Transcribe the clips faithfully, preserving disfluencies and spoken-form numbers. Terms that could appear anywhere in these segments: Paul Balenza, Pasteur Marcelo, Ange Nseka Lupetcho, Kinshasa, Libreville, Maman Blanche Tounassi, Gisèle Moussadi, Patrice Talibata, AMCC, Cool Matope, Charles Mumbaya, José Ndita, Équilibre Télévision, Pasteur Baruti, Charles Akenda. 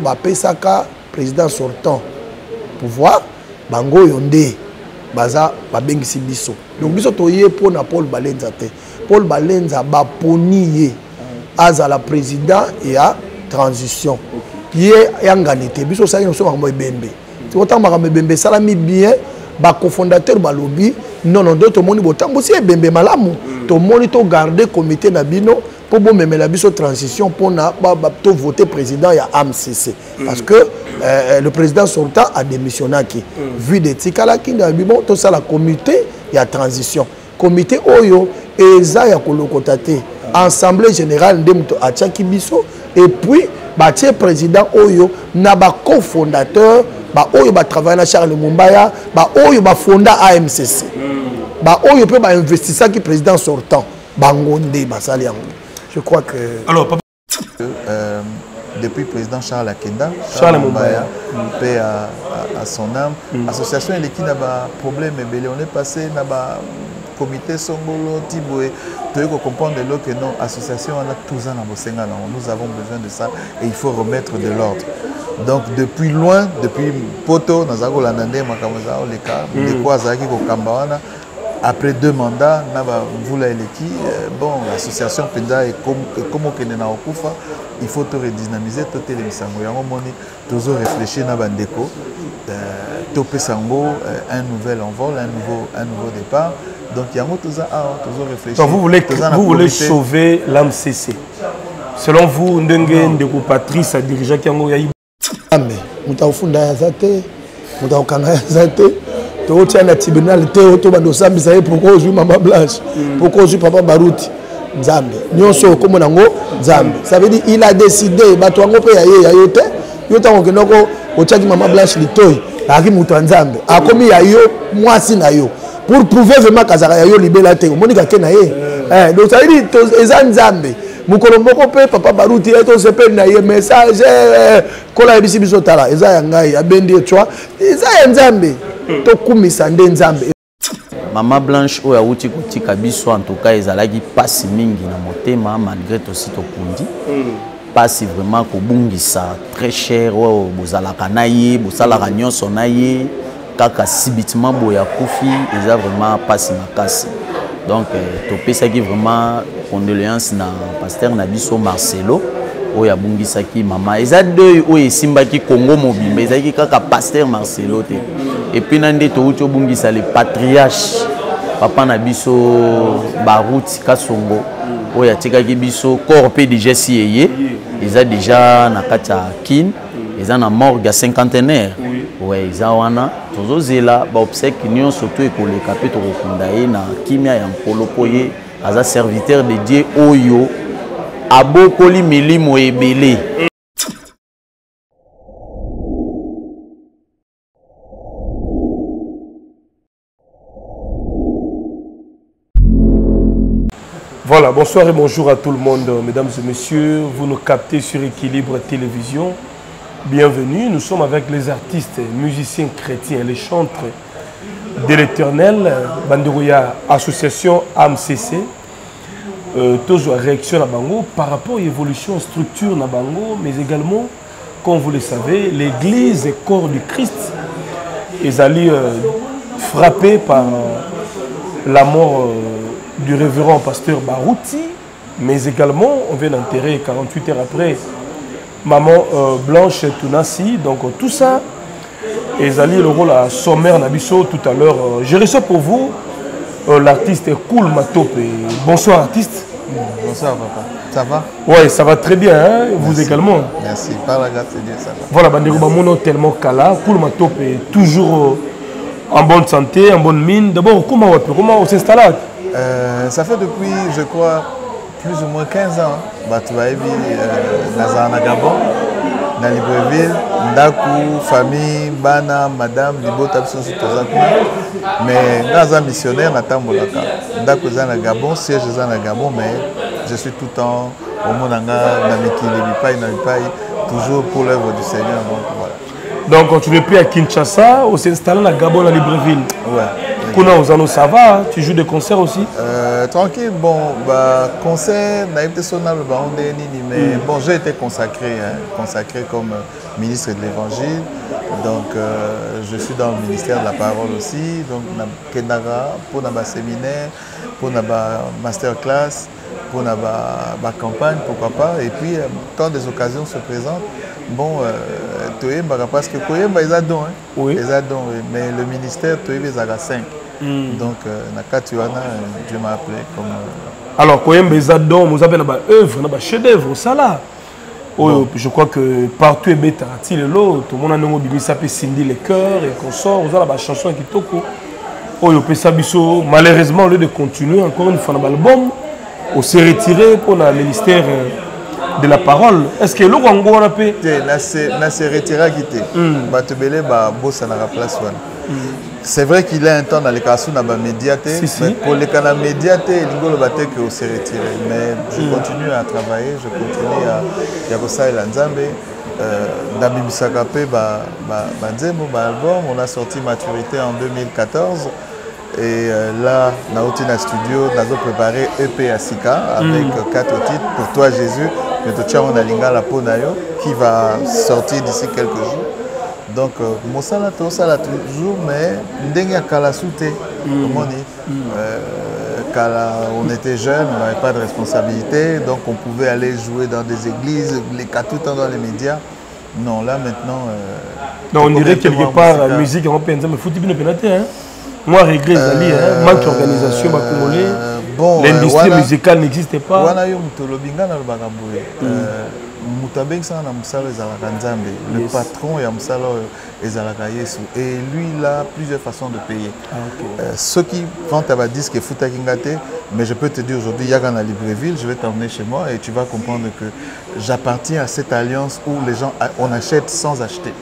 Bapesaka président sortant pouvoir bango yonde baza babengisi biso donc biso toyé pour na Paul Balenza te Paul Balenza ba ponié aza la président et à transition qui est yanganité biso sa nous sommes moy bembe c'est autant ma bembe salami bien ba cofondateur ba lobby non non d'autres moni botambo si bembe malamu to moni to garder comité na bino pour bon même la biso transition pour na to voter président ya A M C C parce que euh, le président sortant a démissionné qui vu de tikala qui na bon to ça la comité ya transition comité oyo eza ya kolokotate assemblée générale de moto atiaki biso et puis ba tie président oyo na ba cofondateur ba oyo ba travailler na Charles Mumbaya ba oyo ba fonda A M C C ba oyo peut ba investissa qui président sortant bangonde basali yango. Je crois que alors papa... euh, depuis président Charles Akenda, Charles Mumbaya, paix à, à, à son âme, mm. Association et l'équipe n'a pas de problème, mais on est passé dans le comité Songolo, Tiboué, tu peux comprendre de l'autre que non, association on a tous ans dans Bosenga, nous avons besoin de ça et il faut remettre de l'ordre. Donc depuis loin, depuis Poto, dans Zago Landandé, Makamoza, Oleka, les Kouazaki, Kokambawana. Après deux mandats, nous avons bon, l'association Penda et comme on est en Koufa, il faut tout redynamiser, tout est toujours réfléchir à Bandeko, Topé Sango, un nouvel envol, un nouveau, un nouveau départ. Donc, il y a toujours réfléchir. Vous voulez, vous voulez sauver l'A M C C. Selon vous, Ndengen, de Patrice, a dirigé qui a eu. Ah, mais, nous avons fondé à Zate, nous avons fondé à Zate. Le tribunal était au tour de Sambi, ça y est, pourquoi je joue Maman Blanche, pourquoi je joue Papa Baruti, Zambi. Nous sommes comme on a Zambi. Ça veut dire qu'il a décidé, il a décidé, il a été, il a été, il a été, Maman Blanche Litoy, il a été, il a été, il a été, il a été, il a été, pour prouver vraiment qu'il a été libéré, il a été, il a été. Donc ça veut dire que c'est un Zambi. Mukolomoko pe Papa Baruti et on se peine na ye message kola ebisi bisotala eza ya ngai abendi twa eza ya nzambe to kumisa nde nzambe Maman Blanche oya uti kutika biso en tout cas ezalaki passe mingi na motema malgré to sito kundi passe vraiment ko bungisa très cher o bozalaka na ye bozalaka nyonso na ye kaka sibitima boya kofi eza vraiment passe makasi. Donc, euh, topé ça qui vraiment condoléances na Pasteur Marcelo, où il a bungi ça qui maman. Ils a deux où ils simba qui Congo mobile, mais ils a qui kaka Pasteur Marcelo te. Et puis nande touto bungi ça les patriarches, papa na biso Baruti Kasongo, où il a tika qui biso corpé déjà siéyé, ils a déjà na kata kin, ils a na morgue à cinquantenaire. Ouais, ils ont wana tous ces là, bah obsèque nous surtout et pour les capitaux recondaillés na kimia et en polopoyé, asa serviteur de Dieu Oyo, abo koli mili moebele. Voilà, bonsoir et bonjour à tout le monde, mesdames et messieurs, vous nous captez sur Équilibre Télévision. Bienvenue, nous sommes avec les artistes, musiciens chrétiens, les chantres de l'Éternel, Banderouya, association A M C C. Euh, toujours réaction à Bango par rapport à l'évolution, structure à Bango, mais également, comme vous le savez, l'Église et corps du Christ est allée euh, frappée par euh, la mort euh, du révérend Pasteur Baruti, mais également, on vient d'enterrer quarante-huit heures après. Maman euh, Blanche Tounassi, donc euh, tout ça, ils allient le rôle à sommaire Nabisso tout à l'heure. Euh, je reçois pour vous euh, l'artiste Cool Matope. Bonsoir artiste. Bonsoir papa. Ça va? Oui, ça va très bien, hein? Vous merci. Également. Merci, par la grâce de Dieu, ça va. Voilà, Banderouba Mono tellement Kala. Cool Matope est toujours euh, en bonne santé, en bonne mine. D'abord, comment on s'installe? euh, Ça fait depuis, je crois, plus ou moins quinze ans, je suis à Gabon, dans Libreville, Ndaku, famille, Bana, Madame, Libo, Tabson, mais je suis missionnaire à Tambolaka. Ndaku est à Gabon, siège est à Gabon, mais je suis tout le temps au Monanga, Namiki, Libipai, Namipai, toujours pour l'œuvre du Seigneur. Donc, voilà. Donc, tu n'es plus à Kinshasa, on s'est installé à Gabon, à Libreville. Ouais. Kuna Ozano, ça va, tu joues des concerts aussi? euh, Tranquille, bon, bah, concert, mais bon, j'ai été consacré, hein, consacré comme ministre de l'Évangile, donc euh, je suis dans le ministère de la Parole aussi, donc Kenara, pour un séminaire, pour un masterclass, pour ma campagne, pourquoi pas, et puis quand des occasions se présentent, bon, euh, parce que Koyemba ils a don, hein. Oui. Ils a don, mais le ministère Toyemba ils a cinq. Mm. Donc euh, Nakatuana, Dieu m'a appelé comme. Euh... Alors Koyemba ils a don, nous avons une œuvre, un chef-d'œuvre, ça là. Oh, je crois que partout est bêta, tout le monde a nommé Bibi Sapé, Cindy les cœurs et qu'on sort, nous avons la chanson qui toko. Oh, le Pesabiso, malheureusement au lieu de continuer encore une fois dans l'album, on s'est retiré pour le ministère de la parole. Est-ce que le Congo a pu se retirer à quitter? C'est vrai qu'il a un temps dans les cas où il médiaté, si, si. Mais pour les canaux médiatés, il y a que s'est retiré. Mais je mm. continue à travailler, je continue à Yakosa et Lanzambe. Nabi Moussakapé, on a sorti Maturité en deux mille quatorze. Et là, Naoutina Studio, nous avons préparé E P à Sika avec mm. quatre titres. Pour toi, Jésus, Métotiaron Alinga La Ponayo, qui va sortir d'ici quelques jours. Donc, mon salaire, tout ça, toujours, mais Ndenga Kalasute, comme on dit. Quand on était jeunes, on n'avait pas de responsabilité, donc on pouvait aller jouer dans des églises, les tout le temps dans les médias. Non, là maintenant. Euh, non, on dirait quelque part la musique européenne, mais il faut dire que moi, regret, Zali, euh, hein, manque d'organisation, euh, bon, l'industrie euh, musicale n'existe pas. Voilà, il y a le patron et lui, il a plusieurs façons de payer. Ah, okay. euh, ceux qui vendent à disque et foutent à Kingate, mais je peux te dire aujourd'hui, il y a à Libreville, je vais t'emmener chez moi et tu vas comprendre que j'appartiens à cette alliance où les gens, on achète sans acheter.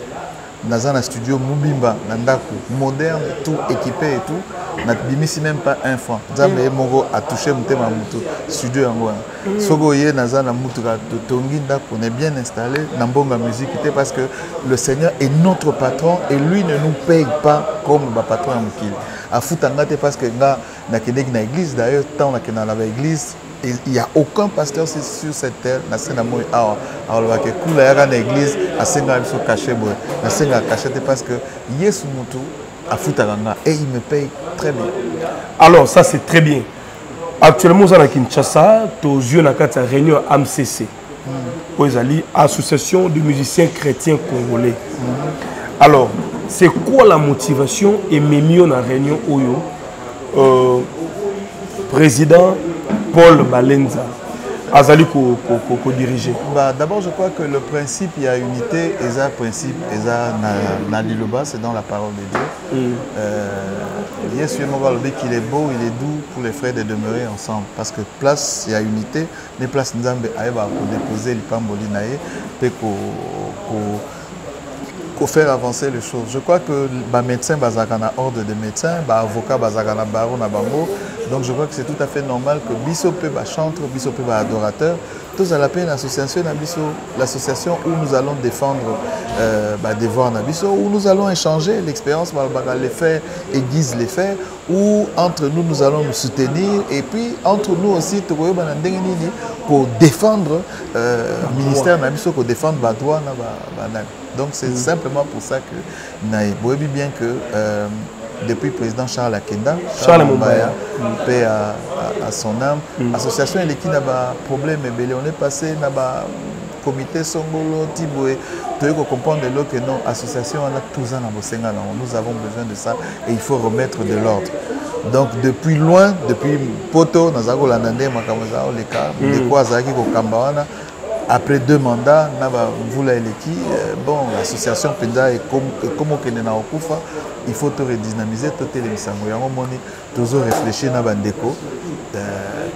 Dans un studio Moubimba, Nandaku, moderne, tout équipé et tout, n'a même pas un franc. Zambe Mongo a touché mon thème à Moutou, studio Angoua. Sogoye, Nazana Moutouka, Tonginda, on est bien installé, Nambonga Musique, parce que le Seigneur est notre patron et lui ne nous paye pas comme le patron à Moukil. A Foutangate, parce que là, dans l'église, d'ailleurs, tant que dans l'église, il n'y a aucun pasteur sur cette terre qui a été dans l'église, qui a été caché, parce que Yesu Moutou a foutu à Ganga et il me paye très bien. Alors, ça c'est très bien. Actuellement, nous sommes à Kinshasa, aux yeux de la réunion A M C C, Association de musiciens chrétiens congolais. Alors, c'est quoi la motivation et même dans la réunion Oyo, président Paul Balenza, Azali ko diriger. Bah, d'abord, je crois que le principe, il y a unité, et ça, principe, et ça, c'est dans la parole de Dieu. Bien sûr, on va le dire qu'il est beau, il est doux pour les frères de demeurer ensemble. Parce que place, il y a unité, les places, nous avons déposé les pambolinae, et pour faire avancer les choses. Je crois que les médecins, bazakana ordre de médecins, les avocats, bazakana baron, bambo. Donc je crois que c'est tout à fait normal que Bissopé va chantre, Bissopé va adorateur. Tous à la peine l'association Nabisso, l'association où nous allons défendre euh, bah, des voix Nabisso, où nous allons échanger l'expérience, les faits aiguise les faits, où entre nous nous allons nous soutenir et puis entre nous aussi pour défendre euh, le ministère Nabisso, pour défendre les droits. Donc c'est mm. simplement pour ça que Naïe, vous voyez bien que euh, depuis le président Charles Akenda, Charles Mumbaya, paix à, à, à son âme. Mm. L'association elle est qui n'a pas de problème, mais on est passé dans le comité Songolo, Tiboué. Tu peux comprendre de l'autre que non, l'association a tous un Nabosenga. Nous avons besoin de ça et il faut remettre de l'ordre. Donc depuis loin, depuis Poto, dans Zago Landandé, Makamoza, Oleka, Dekwa Zaki, Kokambawana. Après deux mandats, bon, l'association Penda et comme il faut te redynamiser, te télémisango, réfléchir à Bandeko,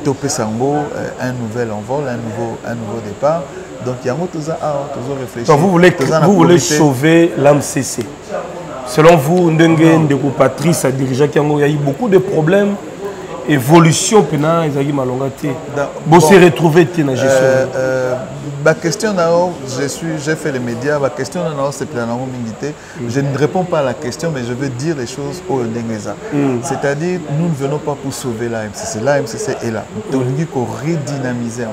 Topé Sango, un nouvel envol, un nouveau, un nouveau départ. Donc il y a toujours réfléchir. Vous voulez, vous voulez sauver l'A M C C. Selon vous, Ndenge, Ndeko Patrice, dirigeant Kiango, il y a eu beaucoup de problèmes. Évolution pénale, ils ont dit malongati. Bon, se retrouver dans la gestion. Ma question, je suis, j'ai fait les médias. Ma question, c'est pleinement milité. Je ne réponds pas à la question, mais je veux dire les choses au Ndengeza. C'est-à-dire, nous ne venons pas pour sauver l'A M C C. L'A M C C est là. Nous devons redynamiser.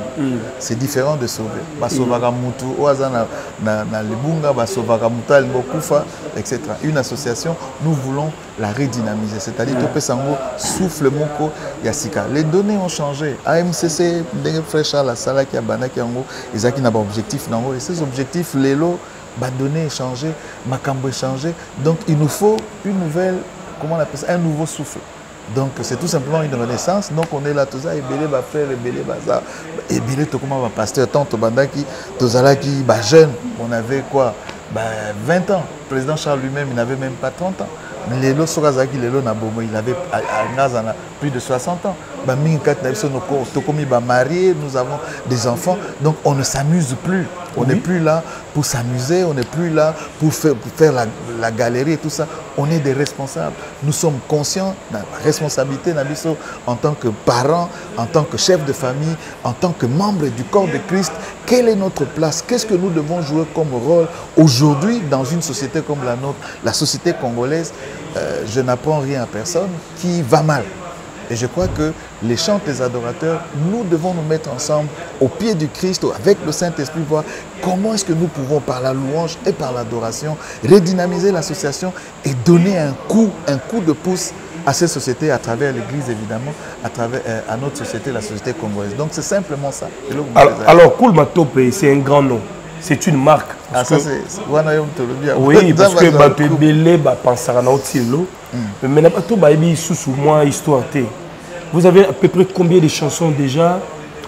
C'est différent de sauver. Ba sauvera mutu, oazana na na libunga, ba sauvera mutal bokufa, et cetera. Une association, nous voulons la redynamiser. C'est-à-dire, tout le monde souffle moko yasika. Les données ont changé. A M C C, Ndenge Fresha, la sala qui a banaki yango. Ils ont un objectif, et ces objectifs, les lots, les données ont changé, les macambres ont changé. Donc, il nous faut une nouvelle, comment on appelle ça, un nouveau souffle. Donc, c'est tout simplement une renaissance. Donc, on est là, tout ça, et belé, bah frère, et belé, bah ça, et belé, tout comment va pasteur, tant, tout banda qui, tout ça là qui, bah jeune, on avait quoi, bah vingt ans. Le président Charles lui-même, il n'avait même pas trente ans. Lelo Sorazaki, Lelo Nabomo, il avait plus de soixante ans. Nous avons des enfants, donc on ne s'amuse plus. On n'est plus là pour s'amuser, on n'est plus là pour faire, pour faire la, la galerie et tout ça. On est des responsables. Nous sommes conscients de la responsabilité en tant que parents, en tant que chefs de famille, en tant que membres du corps de Christ. Quelle est notre place? Qu'est-ce que nous devons jouer comme rôle aujourd'hui dans une société comme la nôtre, la société congolaise? Euh, je n'apprends rien à personne qui va mal. Et je crois que les chants des adorateurs, nous devons nous mettre ensemble au pied du Christ, avec le Saint-Esprit, voir comment est-ce que nous pouvons, par la louange et par l'adoration, redynamiser l'association et donner un coup, un coup de pouce à ces sociétés, à travers l'Église, évidemment, à travers euh, à notre société, la société congolaise. Donc c'est simplement ça. Alors, alors Cool Matope, c'est un grand nom. C'est une marque. Ah, ça c'est... Oui, parce que je vous avez à peu près combien de chansons déjà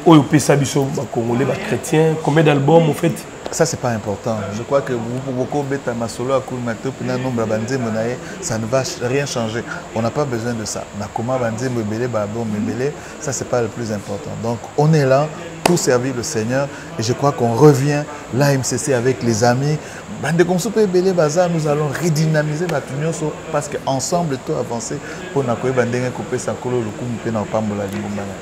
au Pesabiso congolais, chrétien? Combien d'albums en fait? Ça, c'est pas important. Je crois que ça ne va rien changer. On n'a pas besoin de ça. Ça, c'est pas le plus important. Donc, on est là pour servir le Seigneur. Et je crois qu'on revient l'A M C C avec les amis. Nous allons redynamiser la Tunio parce qu'ensemble, tout avancer pour nous couper sa colo, le coup, nous ne pas.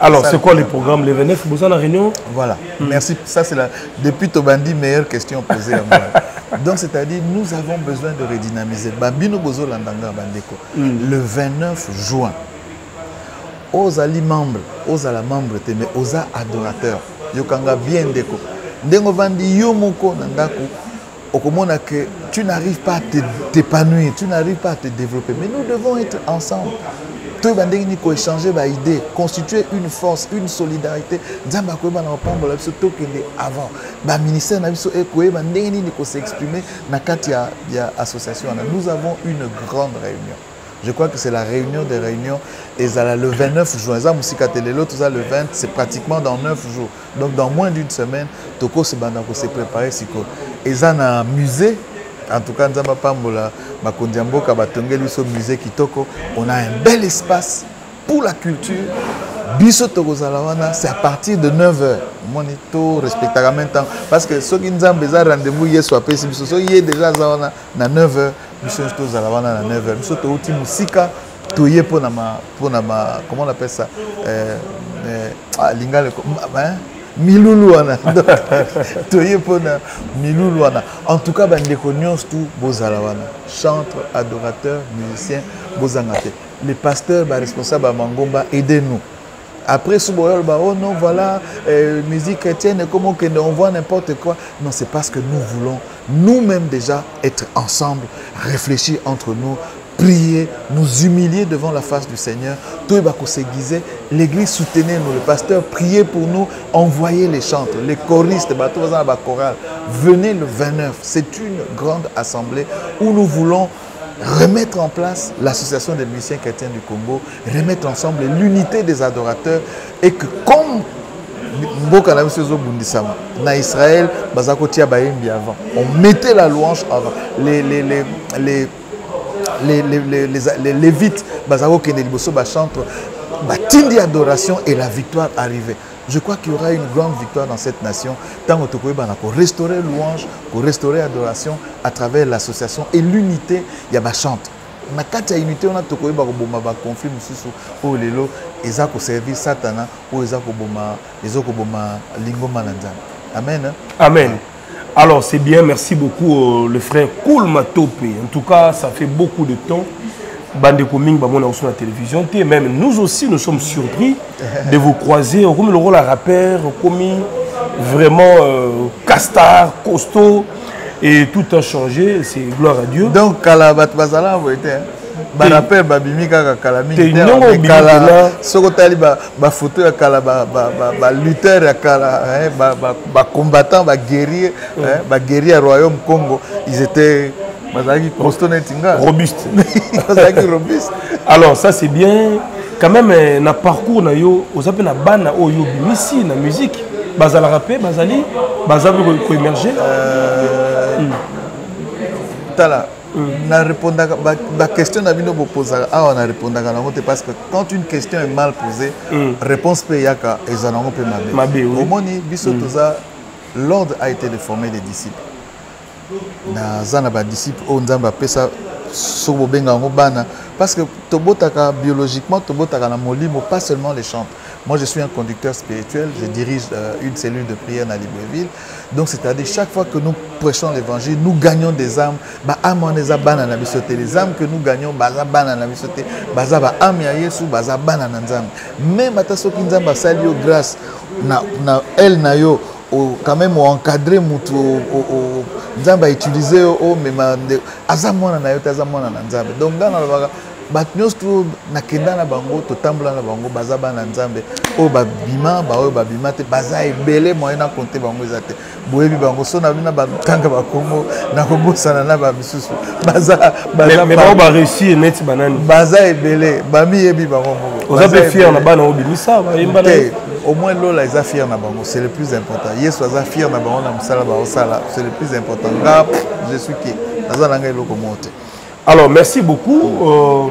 Alors, c'est quoi le programme les vingt-neuf? Vous en la réunion? Voilà. Mm. Merci. Ça, c'est la. Depuis Tobandi, meilleure question posée à moi. Donc, c'est-à-dire, nous avons besoin de redynamiser. Mm. Le vingt-neuf juin, aux ali membres, aux ala membres, mais aux adorateurs, Yokanga bien déco. Ndengovandi Yomoko Nandaku. Que tu n'arrives pas à t'épanouir, tu n'arrives pas à te développer. Mais nous devons être ensemble. Tout le échanger des idées, constituer une force, une solidarité. Avant, le ministère s'exprimer dans l'association. Nous avons une grande réunion. Je crois que c'est la réunion des réunions. Et le vingt-neuf juin, le vingt, c'est pratiquement dans neuf jours. Donc dans moins d'une semaine, Toko se préparé. Et ça, on a un musée. En tout cas, on a un bel espace pour la culture. C'est à partir de neuf heures. Monito, respectera même temps. Parce que ceux qui nous ont besoin de rendez-vous hier soir, ils sont déjà à neuf heures. Nous sommes tous à la neuf heures. Nous sommes tous musika, toyer pour nama, pour nama, comment on appelle ça, lingale, hein, miloulouana. Toyer pour na miloulouana. En tout cas, ben déconnons tout bozalawana. Chantres, adorateurs, musiciens, bozangate. Les pasteurs, ben responsables à Mangomba, aidez-nous. Après, sous Boyol, oh non, voilà, euh, musique chrétienne, comment on voit n'importe quoi. Non, c'est parce que nous voulons nous-mêmes déjà être ensemble, réfléchir entre nous, prier, nous humilier devant la face du Seigneur. Tout va s'aiguiser. L'Église soutenez-nous, le pasteur, priez pour nous, envoyez les chantres, les choristes, les chorales. Venez le vingt-neuf, c'est une grande assemblée où nous voulons remettre en place l'association des musiciens chrétiens du Congo, remettre ensemble l'unité des adorateurs et que comme na Israël, on mettait la louange avant. Les les les les les les les Lévites, Bazako Keneliboso chantent, tindi adoration et la victoire arrivait. Je crois qu'il y aura une grande victoire dans cette nation. Tant qu'on restaurer louange, qu'on restaurer adoration à travers l'association et l'unité, il y a ma chante. Mais quand il y a unité, on a un conflit au lelo, ils ont servi Satan, ils ont servi Lingo Mananzana. Amen. Amen. Alors c'est bien, merci beaucoup euh, le frère Cool Matope. En tout cas, ça fait beaucoup de temps. Bande commune, on a sur la télévision. Et même nous aussi, nous sommes surpris de vous croiser. Comme le rôle à rappeur, comme vraiment euh, castard, costaud. Et tout a changé, c'est gloire à Dieu. Donc, Kalabat Bazala, vous étiez. Je rappelle, Babimi Kakalami, Sokotali, ma photo à Kalaba, ma lutteur à Kalaba, ma combattant, ma guerrier, ma guerrier au Royaume Congo. Ils étaient robustes. Alors, ça c'est bien. Quand même, un parcours, on s'appelle la bande, on a la musique. Bazala rappé, Bazali, Bazali, pour émerger. Tala. On a répondu à la question que vous posez. Ah, on a répondu à la question parce que quand une question est mal posée, la réponse est à la question. Au moment où l'ordre a été de former des disciples, les disciples ont appelé ça parce que biologiquement, pas seulement les chambres. Moi, je suis un conducteur spirituel, je dirige euh, une cellule de prière à Libreville. Donc, c'est-à-dire, chaque fois que nous prêchons l'évangile, nous gagnons des âmes. Les âmes que nous gagnons, même à ceux qui nous ont grâce, elle n'a quand même encadré, nous avons utilisé, mais nous avons utilisé. Donc, dans le Batnos trouve nakenda na bango to tambola na bango bazaba na nzambe o babima ba o babima te baza ebele moyena konte bango ezate boyebi bango so na bina ba tanga ba Kongo na kobosana na ba misusu baza baza mais ba ba réussir net banani baza ebele ba mi yebi bango o za be fier na bana obimisa ba yemba na au moins lola eza fier na bango c'est le plus important yeso eza fier na bango na musala ba osala c'est le plus important nga je suis qui azala nga eloko monte. Alors, merci beaucoup. Euh,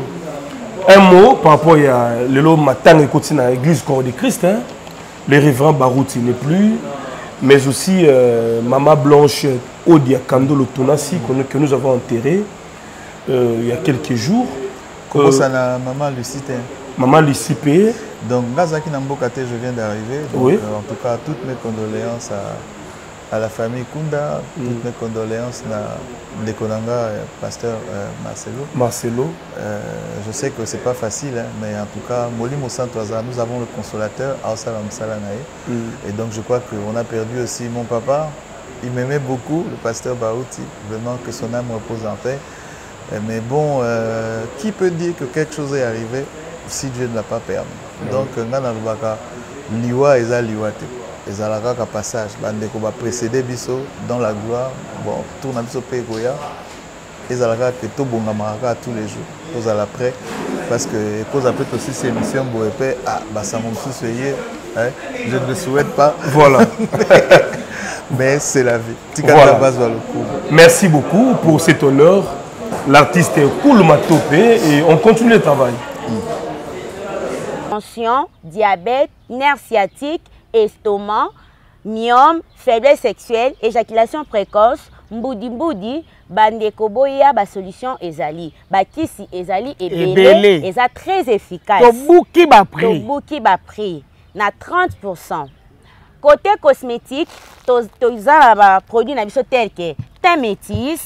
un mot par rapport à le matin et continue à l'église Corps de Christ. Hein? Le révérend Baruti n'est plus, mais aussi euh, Maman Blanche Tounassi que nous avons enterrée euh, il y a quelques jours. Comment euh, ça, la maman Lucité? Maman Lucipé. Donc, Gazaki Nambokate, je viens d'arriver. Oui. Euh, en tout cas, toutes mes condoléances à. à la famille Kunda, toutes mes condoléances à Ndekonanga, Pasteur Marcelo. Marcelo. Euh, je sais que ce n'est pas facile, hein, mais en tout cas, Molimo Santoaza, nous avons le consolateur, Aosalam Salanae. Mm. Et donc, je crois qu'on a perdu aussi mon papa. Il m'aimait beaucoup, le pasteur Baruti, vraiment que son âme repose en paix. Mais bon, euh, qui peut dire que quelque chose est arrivé si Dieu ne l'a pas permis? Mm. Donc, Nganalubaka, Liwa Eza Liwate. Les alaka passage, on va précéder biso dans la gloire. Bon, tourne biso pégoya. Les alaka que tout bon amaraka tous les jours. Cause à l'après, parce que cause après aussi ces missions boépé. Ah, bah ça m'en soucier. Je ne le souhaite pas. Voilà. Mais c'est la vie. Voilà. Merci beaucoup pour cet honneur. L'artiste est Cool Matope et on continue le travail. Tension, diabète, nerf sciatique, estomac, myome, faiblesse sexuelle, éjaculation précoce, mboudi mboudi, bandeko boya, ba solution ezali, ba kisi ezali ebele, eza très efficace. Tobuki ba prix. Tobuki ba prix na trente pour cent. Côté cosmétique, toza ba produit na biso tel que teint métis,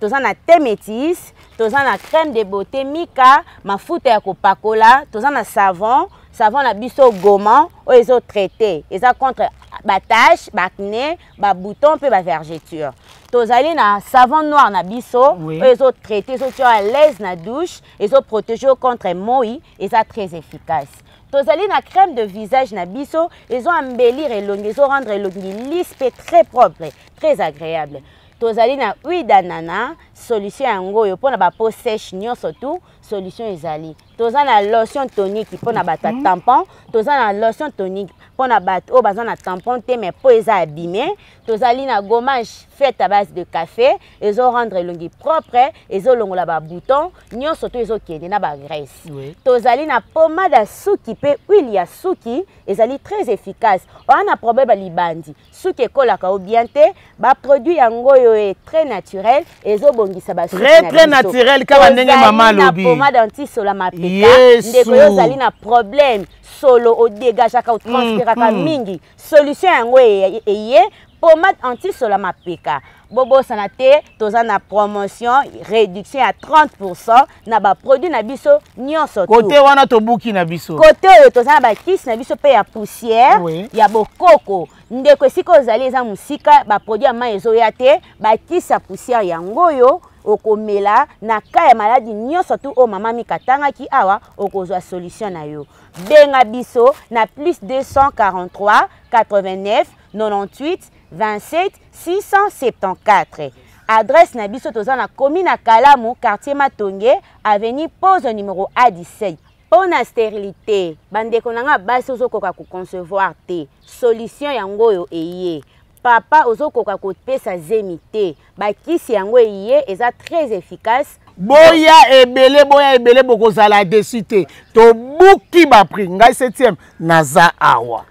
toza na teint métis, toza na crème de beauté Mika, mafuta ya kopakola, toza na savon. Savon la biso gommant, ou ils ont traité. Ils ont contre ba tache, ba acné, ba bouton, peu ba vergeture. Tozali na savon noir na biso, ou ils ont traité, ils ont tué à l'aise na douche, ils ont protégé contre moi, ils ont très efficace. Tozali na crème de visage na biso, ils ont embellir et long, ils ont rendre long lisse et très propre, très agréable. Tozali na huile d'ananas, solution yango yo pona ba peau sèche nyonso tout. Solution ezali. Toza na lotion tonique pour na bata tampon, toza na lotion tonique pour na bata o bazana tampon te mais peau eza abîmé, tozali na gommage fait à base de café, ezo rendre longi propre, ezo longola ba bouton, nyonso to ezo kende na ba graisse. Tozali na pommade ya suki pe huile ya suki, ezali très efficace. On a problème libandi, suki ekola ka obiante, ba produit yango yo est très naturel, ezo bongisa ba suki. Très très naturel ka ba ndenge mama lobi. Pommade anti-solamapeka, ndeko yo zali na problème solo au dégagera au transférera mingi solution ngwe eye pommade anti-sola mapeka bobo sanate tozana promotion réduction à trente pour cent na ba produit na biso nyonso côté wana to buki na biso côté tozana ba kiss na biso pe ya poussière ya bokoko ndeko siko zali za musika ba produit ama ezo ya te ba kiss ya poussière ya ngoyo okomela na kaya maladie nyonso tu o mama mikatanga ki awa okozwa solution na yo benga biso na plus deux cent quarante-trois quatre-vingt-neuf quatre-vingt-dix-huit vingt-sept six cent soixante-quatorze. Adresse na biso toza na commune na Kalamu, quartier Matonge, avenue Pose numéro A dix-sept. Pour la stérilité, bandeko nanga basi ozokoka ko concevoir te. Solution yango yo eye. Papa ozokoka ko pesa zemité. Ba kisi yango eye eza très efficace. Boya ebele boya ebele boko zala décité. To buki ba pri ngai septième naza awa.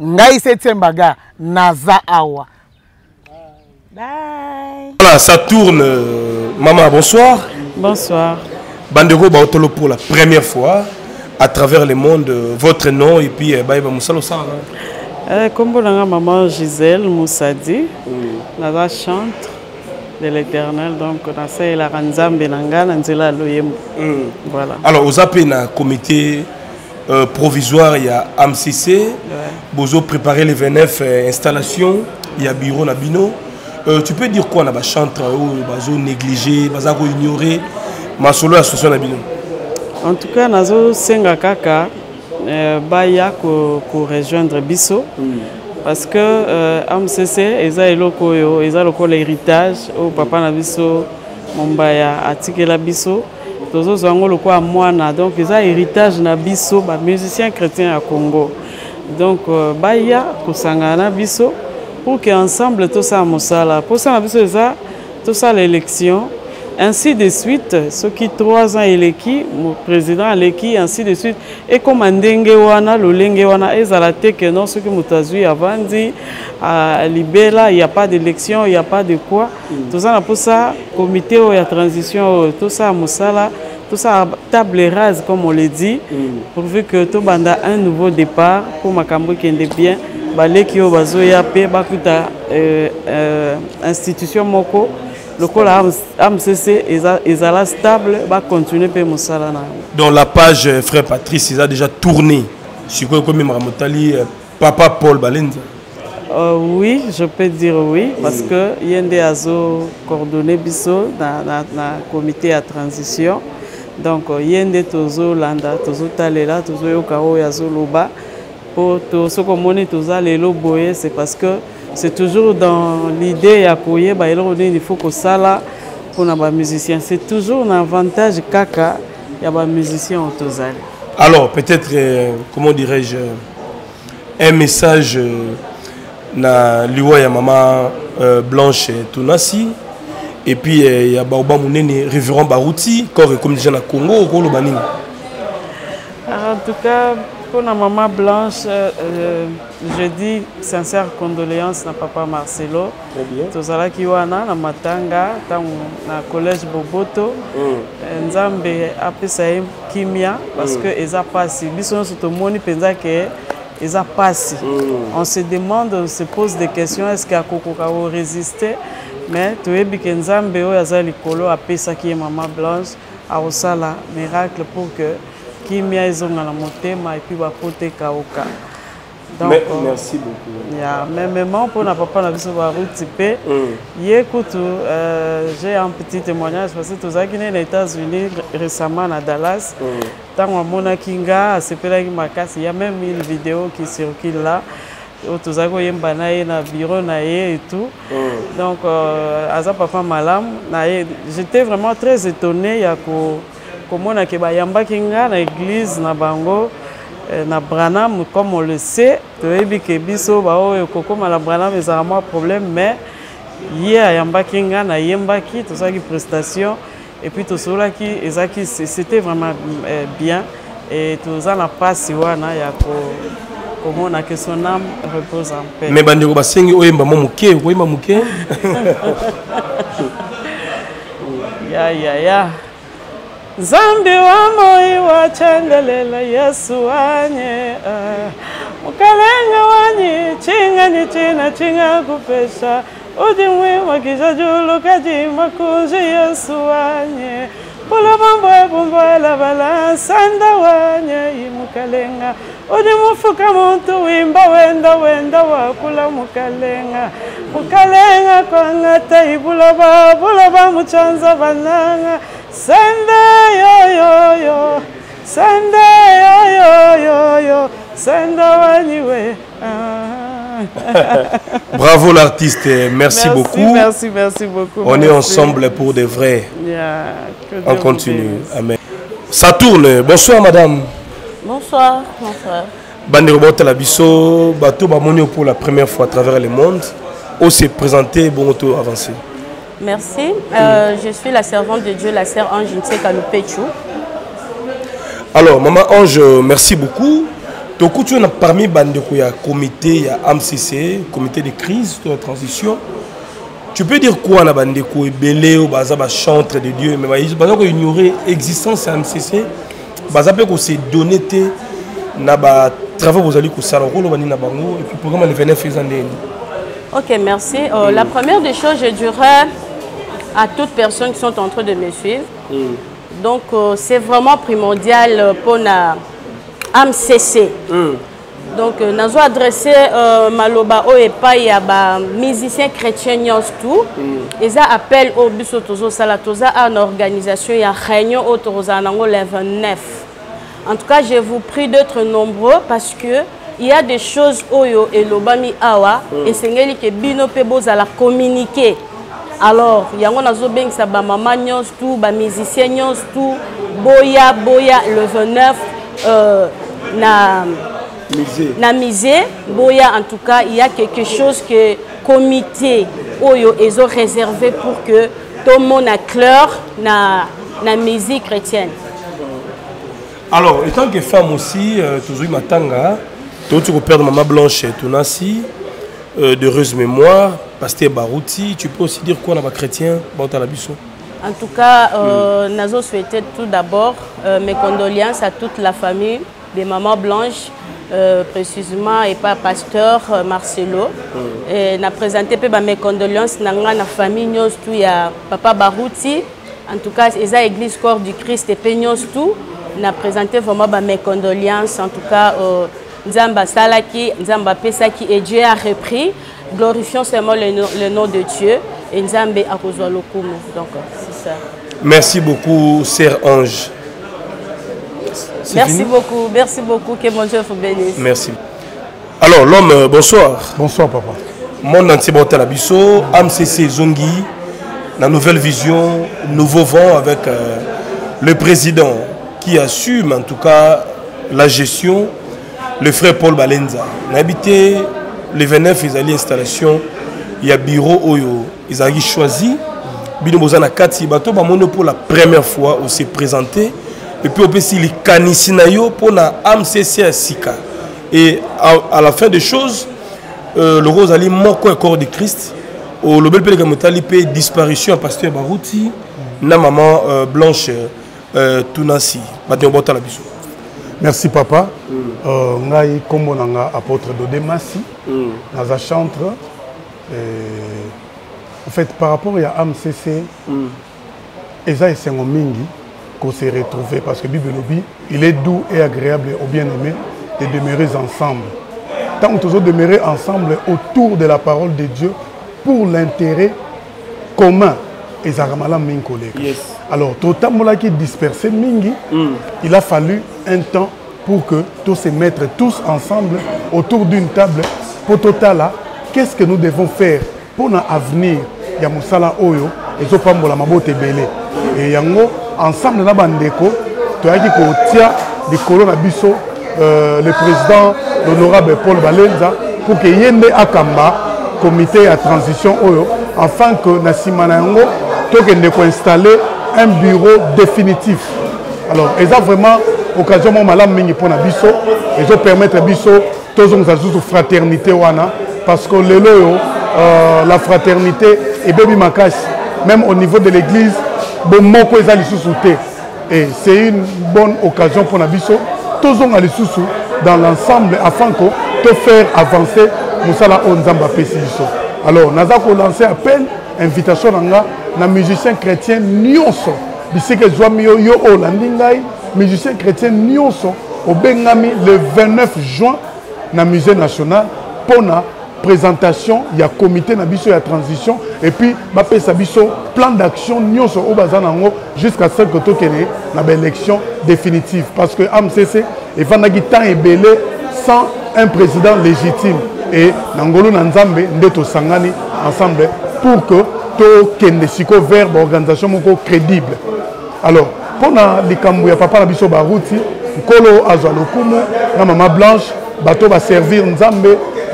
Ngai septième baga naza awa. Bye. Voilà, ça tourne. Maman, bonsoir. Bonsoir. Bandego Baotolo pour la première fois à travers le monde, votre nom et puis Baïba Moussalo Sara. Comme bonanga maman Gisèle Moussadi, la chante de l'Éternel, donc on a ça la ranzam benanga nanzela loyem. Voilà. Alors aux appels na comité euh, provisoire il y a A M C C. Bozo préparer les vingt-neuf euh, installations, il y a bureau nabino. Euh, tu peux dire quoi na ba chantre ou bazo négligé, bazako ignoré, masolo association na bino. En tout cas nazo senga kaka euh, baya ko ko rejoindre biso mm. parce que euh, A M C C eza eloko yo, eza lokola héritage au papa na biso Mumbaya atikela biso tozo zango lokola mwana donc eza héritage na biso ba musiciens chrétiens à Congo. Donc euh, baya ko sangana biso pour qu'ensemble tout ça mosala pour ça tout ça l'élection ainsi de suite ce qui trois ans éleki mon président éleki ainsi de suite et comme ndenge wana lolenge wana ezala te que non ce que mutazui avandi à libela il n'y a pas d'élection il n'y a pas de quoi tout ça pour ça comité ou la transition tout ça mosala tout ça table rase comme on le dit pourvu que tout banda un nouveau départ pour makambo kende bien balekio bazoya pe bakuta euh euh institution moko lokola A M C C ezala stable va continuer pe mosala na. Dans la page frère Patrice il a déjà tourné sur quoi comme Ramotali papa Paul Balenza. Euh, oui, je peux dire oui parce que yende azo coordonné biso na na na comité à transition. Donc yende tozo landa tozo talela tozo yokao yazo loba. Ce qu'on monnaie tous à l'élo boyer, c'est parce que c'est toujours dans l'idée à courir, bah il faut que ça là pour nos musiciens, c'est toujours un avantage caca, il y a des musiciens aux tous. Alors peut-être euh, comment dirais-je un message na liwa ya maman euh, Blanche Tounassi et puis il y a Baoba Mounene Révérend Baruti corps et comédien à Congo au Congo Banin. En tout cas. Pour la maman Blanche, euh, je dis sincère condoléances à papa Marcelo. Très bien. Tozala kiwana na matanga na collège Boboto. Nzambe apesa kimia parce que eza pasi. Biso soto moni penza ke eza pasi. On se demande, on se pose des questions, est-ce qu'à kokoka o résister? Mais tu es bi Nzambe o azali kolo apesa ki maman Blanche a osala miracle pour que Kimia et puis Bapote Kaoka. Merci beaucoup. Mais maman, pour papa, n'a pas j'ai un petit témoignage parce que tous les États-Unis récemment à Dallas. Tant Mona Kinga, il y a même une vidéo qui circule là. Tous na bureau et tout. Donc, Aza papa malam, j'étais vraiment très étonnée. Comme on a que Bayamba Kinga, l'église, na Bango, na Branham, comme on le sait, tu es biqué biso, bao, coco, la Branham, ils ont un problème, mais hier, Yamba Kinga, na Yembaki, tout ça qui prestation, et puis tout cela qui, c'était vraiment bien, et tout ça n'a pas si ouana, comme on a que son âme repose en paix. Mais Bandigo Bassengi, oui, maman Mouké, oui, maman Mouké. Ya, ya, ya. Zambi wa moi wa changalela Yesu wanye Mukalenga wanyi chinga ni china chinga kupesha Udimwe wakisha julu kajima kunji Yesu wanye Pula bambwe bambwe la balansanda wanye Imukalenga Udimufuka muntu wimba wenda wenda wakula mukalenga Mukalenga kwa ngata ibulaba bulaba muchanza bananga Sunday, yo yo yo, Sunday, yo yo yo yo, Sunday anyway. Bravo l'artiste, merci, merci beaucoup. Merci, merci beaucoup. On merci. Est ensemble pour de vrais. Yeah, on continue. Amen. Ça tourne. Bonsoir madame. Bonsoir, bonsoir. Banderobot Talabiso, Bato Bamonio pour la première fois à travers le monde. On s'est présenté, bon retour avancé. Merci. Euh, je suis la servante de Dieu, la sœur Ange Nseka Lupetcho. Alors, maman Ange, merci beaucoup. Donc, tu es parmi le comité, il y a A M C C, comité de crise, de transition. Tu peux dire quoi, la bande de Belé ou Bazaba chantre de Dieu, mais Bazaba qu'on ignorait l'existence de A M C C, Bazaba qu'on s'est donné, Naba travaux aux alliés, qu'on s'est rendu compte, et puis programme le vingt-neuf ans. Ok, merci. Euh, mm. La première des choses, je dirais à toutes personnes qui sont en train de me suivre. Mm. Donc, euh, c'est vraiment primordial pour la A M C C. Mm. Donc, euh, nous avons adressé euh, Maloba Oepa et à ba musiciens chrétiens tout. Ils ont appelé au Bisso Tozo Salatoza à une organisation et à réunion au Torozanango le vingt-neuf. En tout cas, je vous prie d'être nombreux parce que il y a des choses oyo et l'obami awa et c'est ngeli que bino pe boza la communiquer. Alors, il y a un azobeng sa ba maman nyons tout, ba musicien nyons tout, boya boya le vingt-neuf euh, na misé. Na misé, boya en tout cas, il y a quelque chose que comité oyo ils ont réservé pour que tout le monde a clair na na musique chrétienne. Alors, étant que femme aussi euh, toujours matanga. Donc tu peux perdre Maman Blanche Tounassi, euh, de heureuse mémoire, Pasteur Baruti. Tu peux aussi dire quoi là-bas chrétien, Bantalabiso. En tout cas, euh, mm. Nazo souhaitait tout d'abord euh, mes condoléances à toute la famille des Maman Blanche, euh, précisément et pas Pasteur euh, Marcelo. Mm. Et n'a présenté peu mes condoléances à la famille Nyos tout y a Papa Baruti. En tout cas, ils a Église Corps du Christ et Peignos tout. N'a présenté vraiment mes condoléances. En tout cas. Euh, Nzamba Salaki, Nzamba Pesaki et Dieu a repris. Glorifions seulement le nom, le nom de Dieu. Et Nzamba Akozwa Lokumu. Donc, c'est ça. Merci beaucoup, Sœur Ange. Merci fini? beaucoup, merci beaucoup. Que mon Dieu vous bénisse. Merci. Alors, l'homme, bonsoir. Bonsoir, papa. Mon antibote à la bisso, A M C C Zongi, la nouvelle vision, nouveau vent avec euh, le président qui assume en tout cas la gestion. Le frère Paul Balenza, on a habité le vingt-neuf, ils allaient installation, il y a bureau oyo, ils avaient choisi, bino bozana kati bato bamono pour la première fois on s'est présenté et puis on peut s'il kanisina yo pour la A M C C sika et à, à la fin des choses euh, le rose allait moko corps de Christ au lobel pelegamotali pe disparition à Pasteur Baruti na maman euh, Blanche euh, Tounassi bato bota la biso. Merci papa. Ngai kombo nanga apôtre Dodemasi, naza chantre. En fait, par rapport à A M C C, Eza et Sengo Mingi qu'on s'est retrouvé parce que Bible lobby, il est doux et agréable au bien-aimé de demeurer ensemble. Tant que toujours demeurer ensemble autour de la parole de Dieu pour l'intérêt commun. Yes. Alors, tout le monde qui est dispersé, Mingi, mm. il a fallu un temps pour que tous se mettre tous ensemble autour d'une table. Pour Totala, qu'est-ce que nous devons faire pour l'avenir? Il y a Moussala Oyo et Zopambola Mabote Bele. Et yango ensemble, nous avons des co, tu as dit qu'on tient des colonnes à Bissot, le président, l'honorable Paul Balenza, pour que Yende Akamba, comité à transition Oyo, afin que Nassimanango, de installer un bureau définitif. Alors, ils ont vraiment l'occasion de faire ils ont permettre à Bisso de fraternité parce que euh, la fraternité est bien. Même au niveau de l'église, ils ont souhaité. Et c'est une bonne occasion pour Nabiso, tous on a les sous-sous dans l'ensemble afin qu'on te faire avancer Moussala Onzamba Pessiso. Alors, nous avons lancé un appel, invitation à un musicien chrétien Nyonso. Biseke Zouamio Yo Olandingai, musicien chrétien Nyonso, au Bengami le vingt-neuf juin, dans le musée national, pour la présentation, il y a un comité, il y a la transition, et puis il y a un plan d'action jusqu'à ce que tu aies l'élection définitive. Parce que l'A M C C est belé sans un président légitime. Et Nangolo Nanzambe, Ndeto Sangani, ensemble, pour que tu aies un verbe organisation crédible. Alors, pour les Papa Nabiso Baruti, Kolo Azalokumu, la Maman Blanche, bateau va servir Nzambe,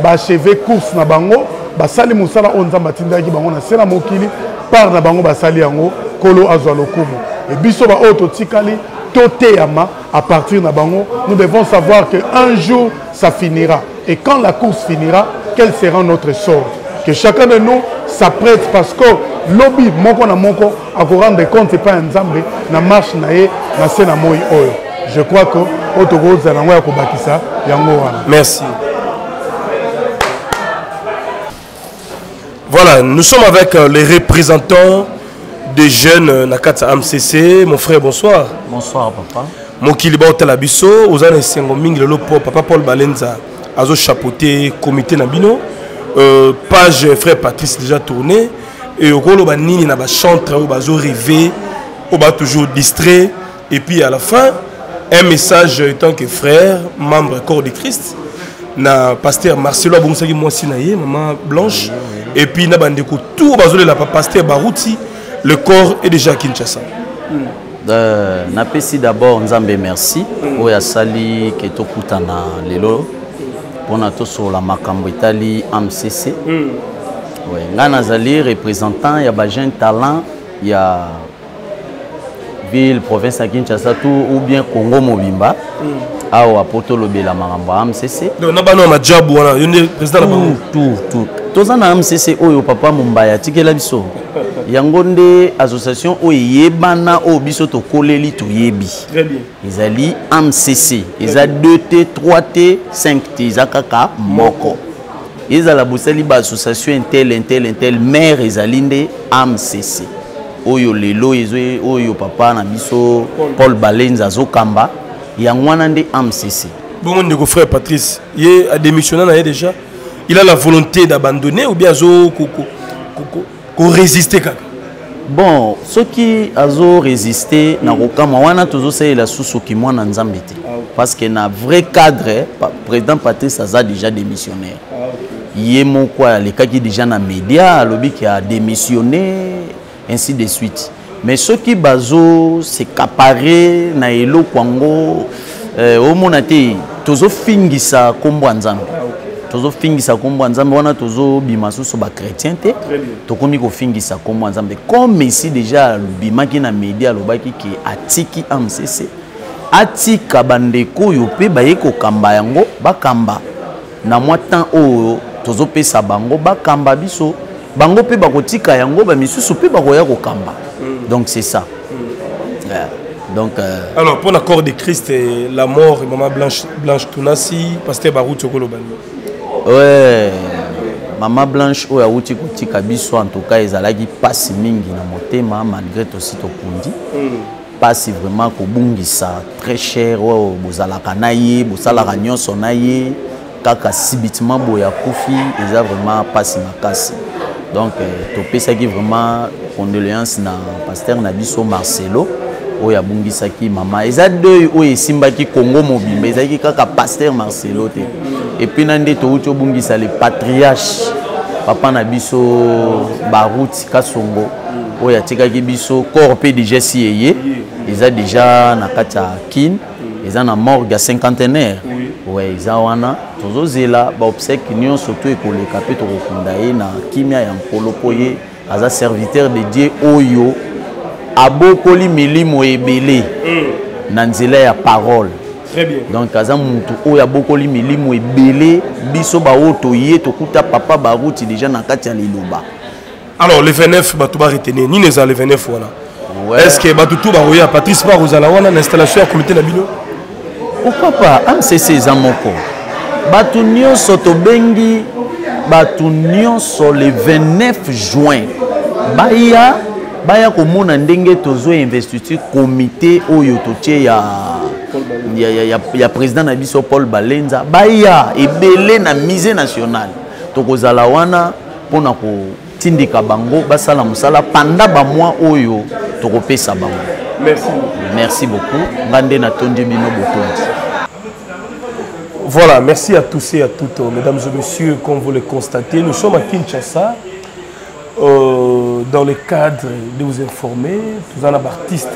va achever course na bango, va sali musala onzamba tindaki bango na sela mokili, par na bango va sali yango, kolo azwalokumu. Et biso ba oto tikali, toteyama, à partir na bango, nous devons savoir qu'un jour ça finira. Et quand la course finira, quel sera notre sort? Que chacun de nous s'apprête parce que lobby moko na moko, à vous rendre compte, c'est pas un Nzambe, na marche na e, na se na moi oyo. Je crois que Otogo Zanangwa Kobakisa, Yangoana. Merci. Voilà, nous sommes avec les représentants des jeunes Nakata A M C C. Mon frère, bonsoir. Bonsoir, papa. Mon Kiliba Otalabiso, Ozan Sengoming, le lopo, papa Paul Balenza, Azo Chapoté, comité Nabino, euh, page frère Patrice déjà tournée, et au Goloba Nini Naba chantre, au Bazo rêvé, au Bas toujours distrait, et puis à la fin. Un message en tant que frère, membre corps de Christ, na pasteur Marcelo, Maman Blanche, et puis na bandeko tout basole la pasteur Baruti, le corps est déjà à Kinshasa. Na pesi d'abord Nzambe merci, oya sali keto kutana lelo, pona to so la makambo etali A M C C. Ouais, nga nazali représentant ya ba jeune talent ya ville, province à Kinshasa, tout ou bien Congo Mobimba, mm. à Poto Lobela Maramba, A M C C. Non, non, non, ma job, voilà, il y a un président là-bas. Tout, tout. Tout ça, A M C C, oh, papa Mumbaya, tike la biso. Yangonde, association, oh, yebana, oh, biso, to koleli, to yebi. Très bien. Ils allaient A M C C. Ils allaient deux T, trois T, cinq T, ils allaient kaka, moko. Ils allaient la boussali, association, tel, tel, tel, maire, ils allaient A M C C. Oyo lelo ezwe oyo papa na biso Paul Balenza zokamba ya mwana nde A M C C. Bon ndeko frère Patrice, il a démissionné là déjà. Il a la volonté d'abandonner ou bien azo koko koko ko résister kaka. Bon, ce qui azo résister na kokama wana tozo sey la susu ki mwana nzambe te parce que na vrai cadre président Patrice aza déjà démissionnaire. Yé mon quoi les cas qui déjà na média lobi qui a démissionné ainsi de suite. Mais ceux qui bazo s'écaparer na elo kwango au monate tozo fingisa kombo nzambe tozo fingisa kombo nzambe wana tozo bimasu so ba chrétien te tokomi ko fingisa kombo nzambe comme ici déjà bimaki na media lobaki ki atiki A M C C atika bandeko yo pe baye ko kamba yango bakamba na mwa temps oyo tozo pesa bango bakamba biso bango pe bakotika yango ba misusu pe bakoya ko kamba. Donc c'est ça. Mm. Yeah. Donc euh... alors pour l'accord de Christ et la mort et Maman Blanche Blanche Tounassi, Pasteur Baruti Kolobani. Ouais. Maman Blanche oya uti kotika biso en tout cas ezalaki passe mingi na motema malgré tout si tokundi. Passe vraiment ko bungisa très cher o bozalaka naye, bosalaka nyonso naye kaka sibitima boya kofi eza vraiment passe makasi. Donc, euh, topé ça qui vraiment condoléances na pasteur Nabiso Marcelo, oya bungi ça qui maman. Ils a deux oya simba qui Congo mobile, mais ils a qui kaka pasteur Marcelo te. Et puis nande to ucho bungi ça le patriarche papa Nabiso Baruti Kasongo, oya tika qui biso corpé déjà siéyé. Ils a déjà na kacha kin, ils a na morgue à cinquantenaire. Ouais, ils ont un tozo zela, bah obsèque nion surtout et pour les capitaux recondaillés na kimia et en polopoye, asa serviteur de Dieu Oyo, abokoli milimo ebele, nanzela ya parole. Très bien. Donc asa muntu Oya abokoli milimo ebele, biso ba otoye tokuta papa Baruti déjà na katia liloba. Alors le vingt-neuf bah tu vas retenir, ni les a le vingt-neuf voilà. Est-ce que Batoutou Barouya, Patrice Barouzala, on a une installation à côté de la bino? Pourquoi pas? A M C C Zamoko. Batounion Sotobengi, Batounion sur le vingt-neuf juin. Baya, Baya Komon a ndenge tozo investiture comité Oyotoche ya. Il y a, y a, y a président Nabiso Paul Balenza. Baya et Belé na misée nationale. Tokozalawana Ponako Tindika Bango Basala Musala Panda Bamwa Oyo Torope Sabango. Merci. Merci beaucoup. Rande Natondi Mino Botondi. Voilà, merci à tous et à toutes. Mesdames et messieurs, comme vous le constatez, nous sommes à Kinshasa. Euh, dans le cadre de vous informer, nous avons l'artiste,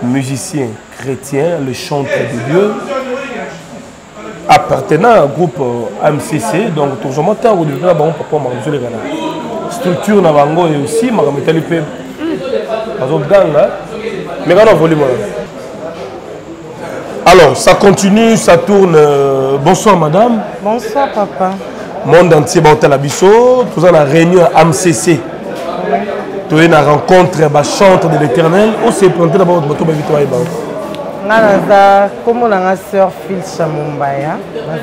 musicien chrétien, le chanteur de Dieu, appartenant à un groupe A M C C, donc toujours monté à Rodrigo, bon papa Maramzou les Ghana. Structure Navango et aussi Maramitali Peb. Par exemple, gang là, mais quand on vole. Alors, ça continue, ça tourne. Bonsoir madame. Bonsoir papa. Monde entier, Bantel Abisso, tout ça la réunion A M C C. Tout ça la rencontre, la chante de l'éternel, on s'est planté d'abord au bateau de victoire et Nanaza, comme on a sœur Charles Mumbaya,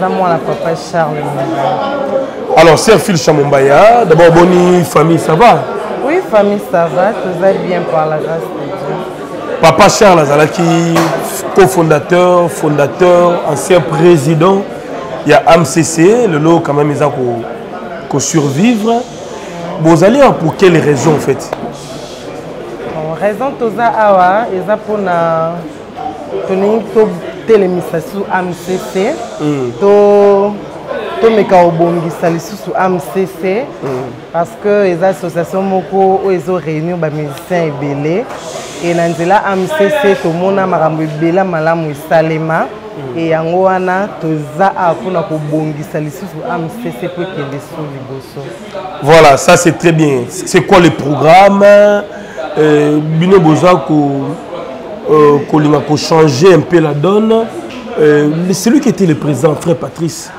moi la papa Charles Mumbaya. Alors sœur Charles Mumbaya, d'abord bonne famille, ça va? Oui, famille ça va, tout va bien par la grâce de Dieu. Papa Charles Zalaki, cofondateur, fondateur, ancien président, il y a A M C C, le lot quand même ils ont survivre. Vous allez pour quelles raisons en fait? Raison tout ça awa, ils ont pour na to telemisa sous A M C C, to to meka obongisa lisusu A M C C parce que les associations moko o ezo réunion ba musiciens ebelé et na nzela A M C C to mona makambo ebela malamu isalema et yango wana toza akuna ko bongisa lisusu A M C C pour que les sous liboso. Voilà, ça c'est très bien. C'est quoi le programme? Euh bino bozako Euh, Colima pour changer un peu la donne. Euh, celui qui était le président, frère Patrice,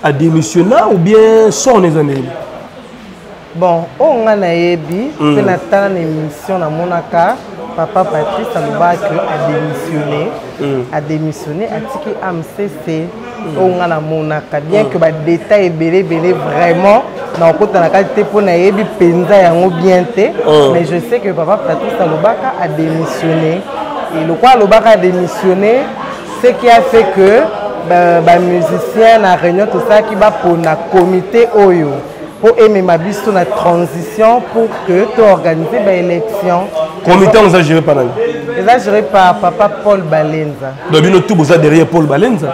a démissionné ou bien sont les années? Bon, on a ébi, c'est la telle émission à Monaco. Papa Patrice Talibata a démissionné, a démissionné, a dit A M C C. On a Monaco, bien que les détails belé belé vraiment. Non, quand on a qualité pour n'aider Penza et on bien té, mais je sais que Papa Patrice Talibata a démissionné. Et le quoi le bac a démissionné, ce qui a fait que les musiciens na réunion tout ça qui va pour na comité Oyo pour aimer ma bise sur la transition pour que tu organises l'élection. Comité on a géré par là. On a géré par papa Paul Balenza. Donc nous tous vous êtes derrière Paul Balenza.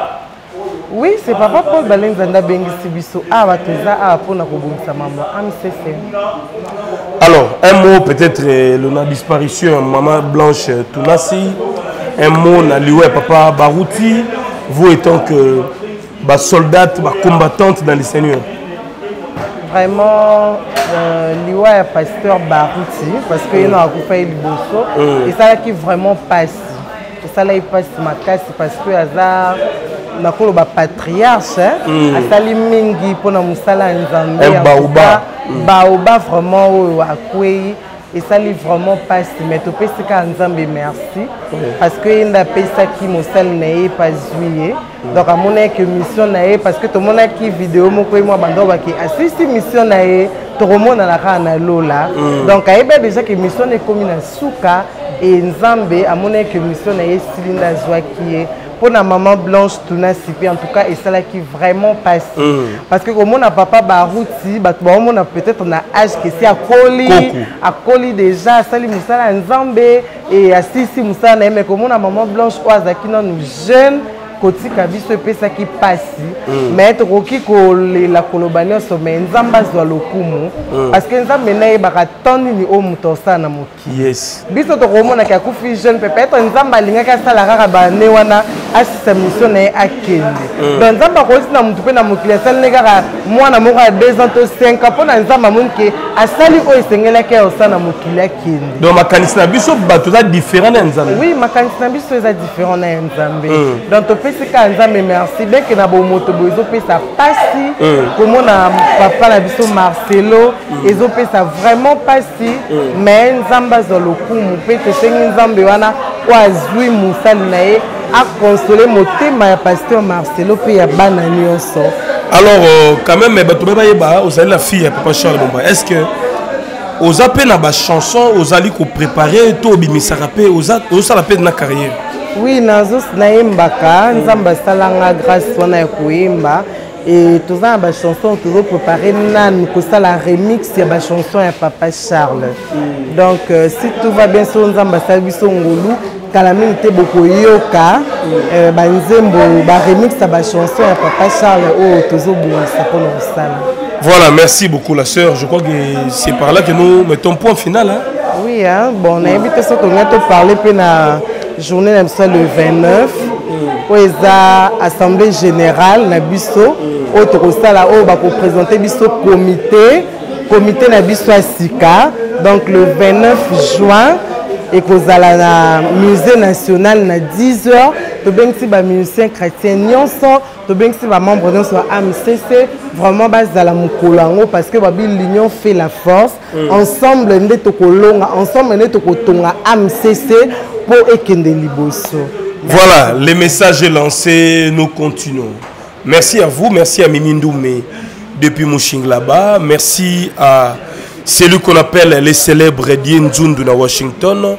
Oui, c'est papa Paul Balenza qui a bénéficié de ce à Watuza à pour na kobongisa maman A M C C. Alors, un mot peut-être euh, la disparition Maman Blanche Tounassi, un mot na liwe Papa Baruti, vous étant que bah, soldate, bah, combattante dans les Seigneurs. Vraiment, euh, liwe Pasteur Baruti, parce qu'il mm. a accompagné le bosso, mm. et ça qui vraiment passe. Et ça là il passe ma casse parce que hasard. Na kolo ba patriarche atali mingi pona musala nzambe baoba baoba vraiment o akwei et ça li vraiment pas mais to pesika nzambe merci parce que nda pesa ki musala nae pas juillet donc amona que mission nae parce que to mona ki vidéo moko moi bando ba ki assiste mission nae to romona na kana lola donc aibe déjà que mission ne komina suka et nzambe amona que mission nae silinda joie qui est pour la maman Blanche Tounassi, en tout cas, et celle qui vraiment passe. Mm. Parce que comme on a papa Barouti, on a peut-être un âge qui est à Koli, à Koli déjà, à Sali Moussala, Nzambé, et à Sissi Moussala, mais comme on a maman Blanche Oazaki, nous jeunes, côté Kabi, ce pesa qui passe. Mais être au Kiko, la Colobanion, mais Nzamba, Zoualokumu, parce que Nzambé n'est pas attendu ni au Moutosa, Namoki. Yes. Biso, on a un jeune, peut-être Nzamba, Lingaka, Salara, Banewana. à sa mission est à Kende. Dans le temps, je suis en train de me faire moi, je suis deux ans, cinq ans, je suis en train de me faire à Sali, je suis en train de me faire Kende. Donc, ma canisnabiso est différent de Nzambe. Oui, ma canisnabiso est différent de Nzambe. Donc, tu peux dire que Nzambe merci, bien que Nabo Motoboizo peut ça passer, comme on a papa Nabiso Marcelo, ils ont fait ça vraiment passer, mais Nzambe Zolo Koum, peut que c'est Nzambe Wana, Oazui Moussanae. À consoler mon thème à Pasteur Marcelo puis à Bananion sort. Alors euh, quand même mais tu m'as dit aux allez la fille à Papa Charles Mumbaya. Est-ce que aux appels à bas chanson aux allez qu'on préparer tout bimisa rapper aux a aux allez de la carrière. Oui nazo naimba ka nzamba salanga grâce wana kuimba et tous à bas chanson toujours préparer nan ko sala remix à bas chanson à Papa Charles. Donc euh, si tout va bien sur nzamba salbiso ngolu calamité beaucoup yoka banzembo ba remix ta ba chanson à Papa Charles au tozo bonsa pour le salle. Voilà, merci beaucoup la sœur. Je crois que c'est par là que nous mettons point final hein. Oui hein, bon on a invité ça qu'on a tout parlé puis la journée même ça le vingt-neuf au eza assemblée générale na biso au to sala au ba ko présenter biso comité comité na biso asika donc le vingt-neuf juin et qu'au musée national à dix heures, tu bien si les musiciens chrétiens tu bien si les membres de A M C C vraiment base à la moukolango parce que l'union fait la force ensemble on est ensemble on est à A M C C pour ekende liboso. Voilà, le message est lancé, nous continuons. Merci à vous, merci à Mimindoumé depuis Mouching là-bas, merci à celui qu'on appelle les célèbres Dien Zundu de Washington,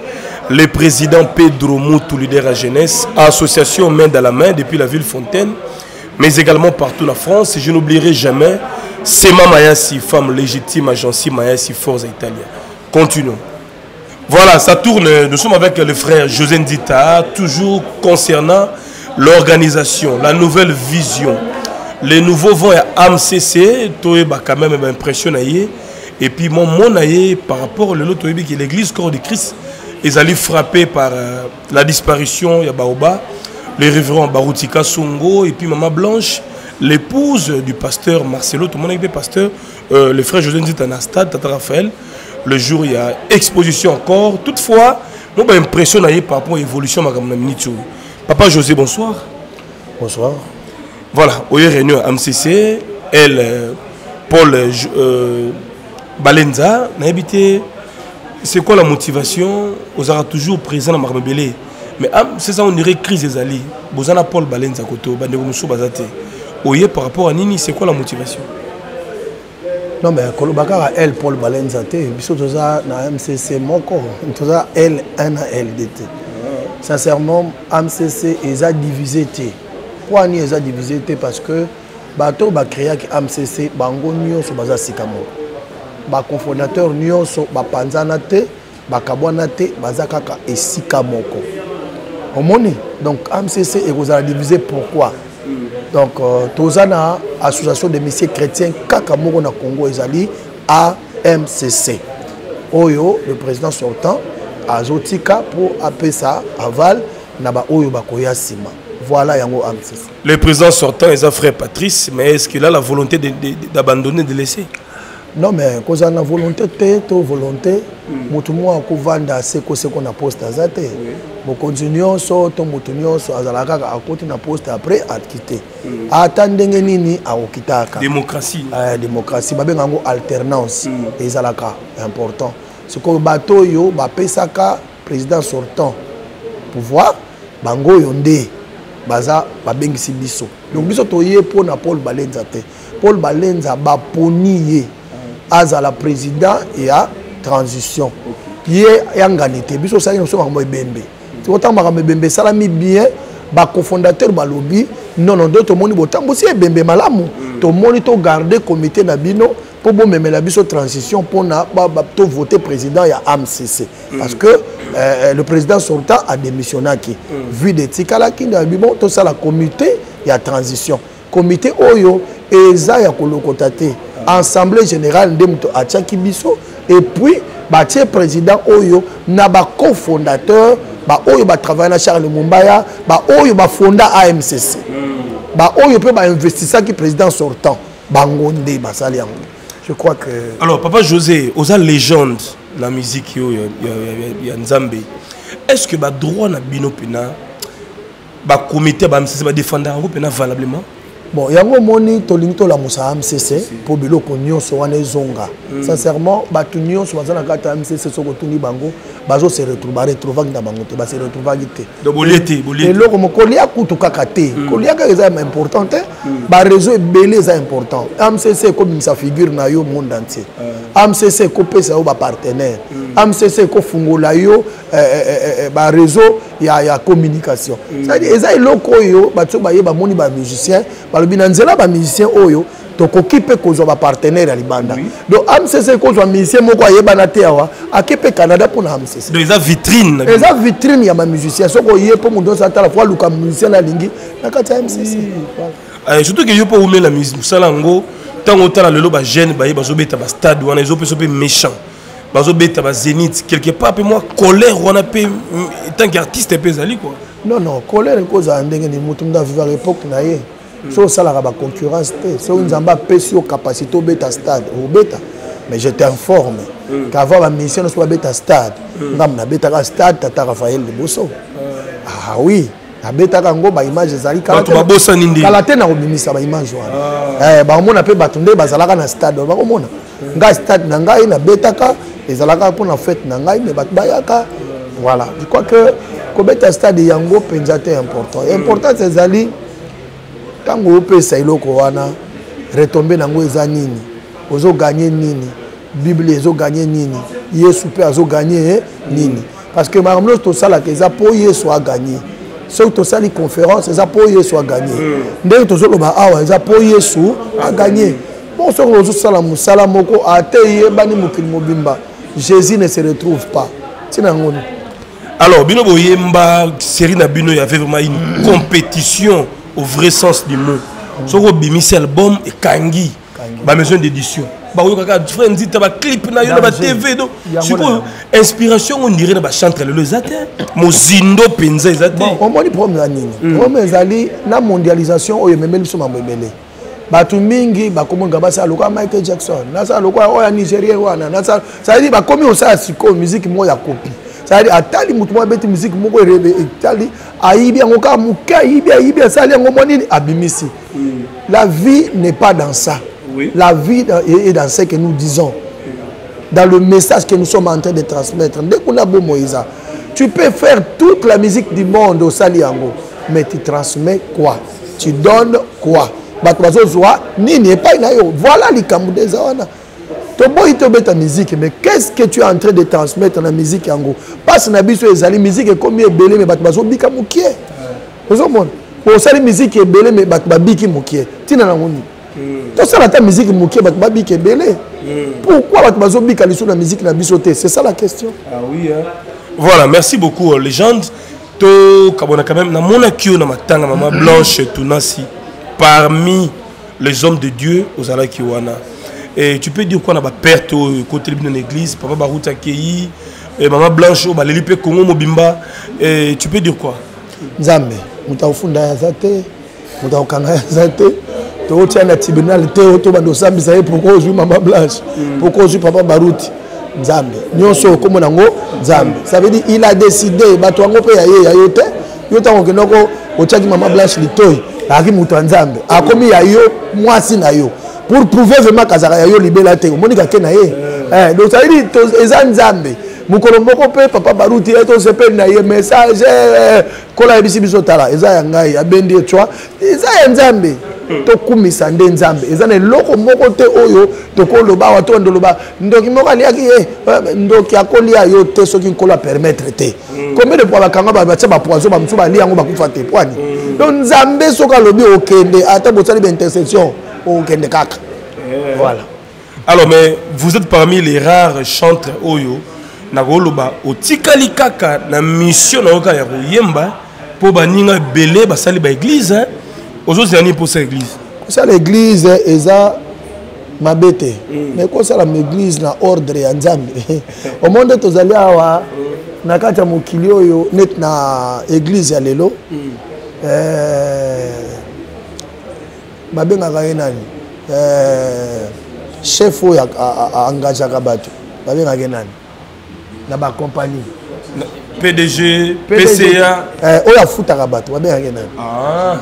le président Pedro Moutou, leader à jeunesse, association main dans la main depuis la ville Fontaine, mais également partout la France. Et je n'oublierai jamais, c'est Maman Mayassi, femme légitime, agence Mayassi, force italienne. Continuons. Voilà, ça tourne. Nous sommes avec le frère José Ndita, toujours concernant l'organisation, la nouvelle vision. Les nouveaux vont à A M C C, toi, quand même, impressionné. Et puis mon mon aïe, par rapport à l'église corps de Christ, ils allaient frapper par euh, la disparition de Baoba, le révérend Baruti Songo, et puis Maman Blanche, l'épouse du pasteur Marcelo, tout le monde est pasteur, euh, le frère José Ndita Anastad, Tata Raphaël, le jour il y a exposition encore. Toutefois, moi j'ai l'impression par rapport à l'évolution de la Papa José, bonsoir. Bonsoir. Voilà, on est réunis à M C C, elle, Paul... Euh, Balenza, c'est quoi la motivation? On sera toujours présent à Marmabélé. Mais c'est ça, on dirait crise des alliés. Bozana Paul Balenza Koto, Bandegomoussou Bazate. Oye, par rapport à Nini, c'est quoi la motivation? Non, mais Kolobakara, elle, Paul Balenza, Bissot, A M C C, mon corps. Elle, un à elle. Sincèrement, A M C C, ils ont divisé. Pourquoi ils ont divisé? Parce que, Bato, Bakria, A M C C, Bango, Nyon, Sobaza, Sikamo. Ba cofondateur nyonso ba panzana te ba kabwana te bazaka ka esika moko omoni donc A M C C et vous allez diviser pourquoi donc euh, tozana association des messieurs chrétiens kaka moko na Congo ezali A M C C oyo le président sortant azotika pour appeler ça aval na ba oyo ba koya sima voilà yango A M C C le président sortant est un frère Patrice mais est-ce qu'il a la volonté d'abandonner de, de, de laisser? Non mais cause on a volonté tout volonté mutumwa ko vanda c'est ko c'est qu'on a poste azate bon continuons so to mutunyo so azalaka à côté na poste après à quitter attendenge nini à okitaka démocratie euh démocratie ba bengo alternance ezalaka important ce que bato yo ba pesaka président sortant pouvoir bango yonde baza ba bengisi biso donc biso toyé pour na Paul Balenza te Paul Balenza ba ponié Azala président et à transition. Il y a une ganité. Il y a une ganité. Il y a une ganité. Il y a cofondateur balobi non non d'autres moni botambo si bembe malamu to moni to garder comité nabino pour bon même la biso transition pour na ba to voter président ya A M C C parce que le président sortant a démissionné qui vu de tikala qui na bibo to ça la comité ya transition comité oyo eza ya kolokotate assemblée générale de Mouto à Tchakibiso et puis le président Oyo n'a pas cofondateur, Oyo a travaillé à Charles Mumbaya, Oyo a fondé A M C C. Oyo peut investir qui président sortant. Je crois que. Alors, Papa José, aux légendes de la musique, il y a Nzambé. Est-ce que le droit de Bino Pena, le comité de l'A M C C va défendre valablement? Bon, il y a un moment où la Moussa A M C C pour que nous soyons en Zonga. Sincèrement, nous sommes en A M C C, nous Bango, en se retrouver dans Bango, nous sommes en A M C C. Donc, vous l'êtes, vous l'êtes. Et là, nous sommes en A M C C, important, le réseau est bel et important. A M C C, comme sa figure dans le monde entier. A M C C, comme sa partenaire. A M C C, comme le réseau, il y a communication. C'est-à-dire, il y a des musiciens, les musiciens oyo toko kipe kozwa ba partenaire ya libanda donc A M C C kozwa musicien moko ayeba na tewa akepe Canada pour na A M C C donc eza vitrine eza vitrine ya ba musicien soko ye po mundo sa tala fois luka musicien na lingi na kati ya A M C C euh surtout que yo po oume la musique musala ngo tango tala lelo ba jeune ba ye ba zobeta ba stade wana ezo pe so pe méchant ba zobeta ba Zénith quelque part pe moi colère wana pe tant qu'artiste pe zali quoi non non colère koza ndenge ni mutumda vivre à l'époque na ye. So ça la concurrence c'est une zamba pesio capacité au beta stade au beta mais je t'informe qu'avant la mission soit beta stade ngam beta stade tata Raphaël de Bosso ah oui la beta kango ba image ezali kala ba bossa nindi kala tena ko bimisa ba image wana eh ba mona pe batunde bazalaka na stade ba komona nga stade na ngai na beta ka ezalaka pona fête na ngai mais batbayaka voilà je crois que ko beta stade yango penjate important important c'est ezali quand vous pouvez retomber dans les années, vous avez gagné Nini, la Bible a gagné Nini, Yesu a gagné Nini. Parce que Maman Blanche Tounassi a gagné, Yesu a gagné. Ceux qui ont fait les conférences, ils ont Yesu a gagné. Dès que vous avez Yesu a gagné. Bon, ceux qui ont fait les Salamoko, Jésus ne se retrouve pas. C'est ça. Alors, Bino Boyemba, série Nabino, il y avait vraiment une compétition. Au vrai sens du mot. Ce que Bimis album et Kangi, ma maison d'édition. Bah oui, quand tu fais un petit clip, na yo na T V, donc suppose inspiration on dirait na chantre le zatin, mozindo penza zatin. On moni problème nini. Problème ezali na mondialisation oyo memeli so mambelé. Batu mingi bakomonga basa loka Michael Jackson, na sa loka oya Nigeria wana, na sa ça dit ba komi o sa siko musique mo ya copie. Ça dit atali mutu mo beti musique mo ko rebe itali. La vie n'est pas dans ça. Oui. La vie est dans ce que nous disons. Dans le message que nous sommes en train de transmettre. Dès qu'on a beau Moïse, tu peux faire toute la musique du monde au Saliango. Mais tu transmets quoi? Tu donnes quoi? Voilà les Kamoudézawana. Ta musique, mais qu'est-ce que tu es en train de transmettre dans la musique yango? Parce que la musique est comme belle, mais bazo bika mukie. Pour ça, la musique est belle, mais babiki mukie. Tina na ngoni. Tout ça, la musique mukie, babiki belle. Pourquoi bazo bika lisu na musique na bisoté? C'est ça la question. Ah oui. Hein? Voilà, merci beaucoup légende. To kabona quand même na monakio na matanga Maman Blanche Tounassi parmi les hommes de Dieu aux alakiwana. Et tu peux dire qu'on a pas perte au côté de l'église, Papa Baruti accueilli, Maman Blanche, Balélipe Congo Mobimba. Et tu peux dire quoi? Nzambe, mutaufunda zate, mutaukanga zate. Toi tu as le tribunal, toi tu vas doser, mais ça y est pourquoi aujourd'hui Maman Blanche, pourquoi aujourd'hui Papa Baruti, Nzambe. Nous sommes comme on a ngo, Nzambe. Ça veut dire il a décidé, bah toi ngo paye aye aye te, yo tango kenoko, au tchaki Maman Blanche litoi, lagi muta Nzambe. A komi aye moi si na yo. Pour prouver vraiment que Zarayo libéla te, Monica Kenaye. Eh, donc ça dit, Ezan Zambé, Moukolomoko pe, Papa Baruti, et on se peine naïe, message, Kola Ebisi Bisotala, Ezan Yangaï, Abendi, tu vois, Ezan Zambé, Tokumi Sande Zambé, Ezan et Loko Mokote Oyo, Tokoloba, Waton de Loba, Ndokimoka Liagi, Ndokiakolia, Yo, Tesokin Kola permettre te. Combien de fois la Kangaba, Bachaba, Poison, Bamsouba, Liango, Bakufate, Poani. Donc Zambé, Soka Lobi, Okende, Atabotali, Intercession. Voilà. Alors, mais vous êtes parmi les rares chantres Oyo, Nagoloba, au Tikalikaka, la mission Naoka Yarouyemba, pour Baninga Belé, Basali, l'église, aux autres années pour cette église. Ça, l'église, ma bête. Mais quand ça la m'église na ordre et au monde tous allés à na kata mukilio yo net na église ya lelo. Ma bête na gainani. Chef ou ya engagé kabato. Ma bête na gainani. Na ba compagnie. P D G, P C A. Oh ya foot kabato. Ma bête na gainani. Ah.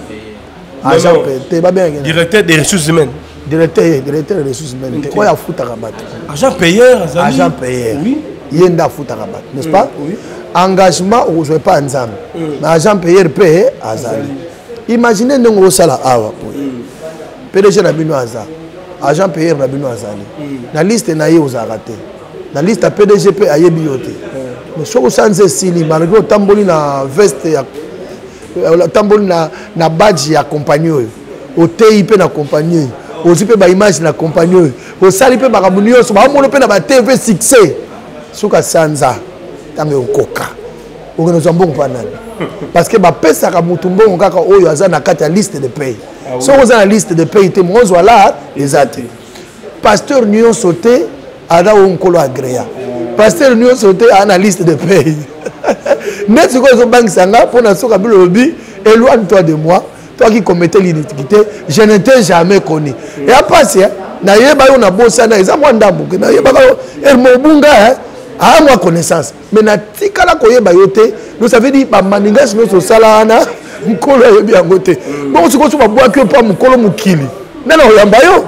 Agent P T, ma bête na gainani. Directeur des ressources humaines. Directeur, directeur des ressources humaines. Okay. Oya foot à rabat. Agent payeur, agent payeur. Oui. Yenda foot à rabat, n'est-ce pas? Oui. Engagement, on ne joue pas ensemble. Mm. Mais agent payeur paye, azali. Imaginez nous au sala awa. P D G n'a bino azali. Agent payeur n'a bino azali. La liste n'a yé aux arrêtés. La liste à P D G paye à yé bioté. Mais si vous sentez sili, malgré tamboli na veste, tamboli na na badge accompagné, au T I P accompagné. Aux images la compagnie, aux salipes marabounios, on va T V succès. Souka Sanza, Tango Coca. On nous a bon panane. Parce que ma peste à Moutumbo, on a une liste de pays. Si on a une liste de pays, on a là, les athées. Pasteur Nyon sauté, Ada Onkolo Agréa. Pasteur Nyon sauté, analyste de pays. Mais si on a une banque Sanga, pour la Souka Bulobi, éloigne-toi de moi. Toi qui commettais l'iniquité, je ne t'ai jamais connu. Et après, si na yeba yo na bossa na ezamwa ndambuke na yeba yo el mobunga a moi connaissance mais na tikala ko yeba yo te nous ça veut dire ba maningas no so sala na mkolo yebi angote bon siko so ba bwa que pa mkolo mukili na na yamba yo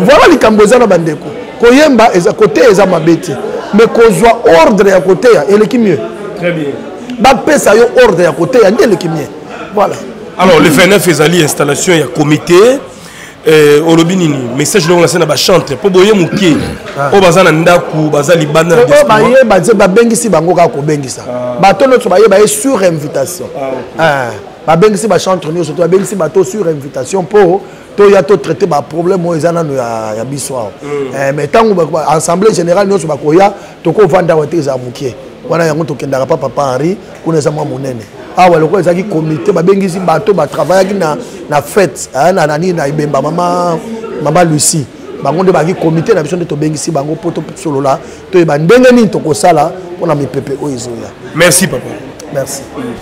voilà likambozana bandeko ko yemba eza côté eza mabeti mais kozwa ordre ya côté ya eleki mieux très bien ba pesa yo ordre ya côté ya eleki mieux voilà. Alors, le vingt-neuf, il y a installation, il y a un comité. Au Lobinini, message de l'ancien chantre. Pour boyer Mouké, au Bazan Ndaku, Bazan Libana. Bengisi Bangoka Bengisa. Bateau notre baillé sur invitation. Bengisi Bachantre, nous sommes Bengisi Bateau sur invitation pour Toyato traiter ma problème aux Zana Yabisoir. Mais tant que l'Assemblée générale, nous sommes Bakoya, Toko Vandawate Zamouké. Voilà, il y a un qui n'a pas papa Henri, qu'on est à moi mon aîné. Ah ouais, le quoi, c'est comité, bah bengisi bateau, bah travail, na na fête, hein, na nani, na ibemba, maman, maman Lucie, bah on devait comité, la mission de to bengisi, bah on poto solo là, toi bah ndenge ni toko ça là, on a mis pépé au isola. Merci papa. Merci.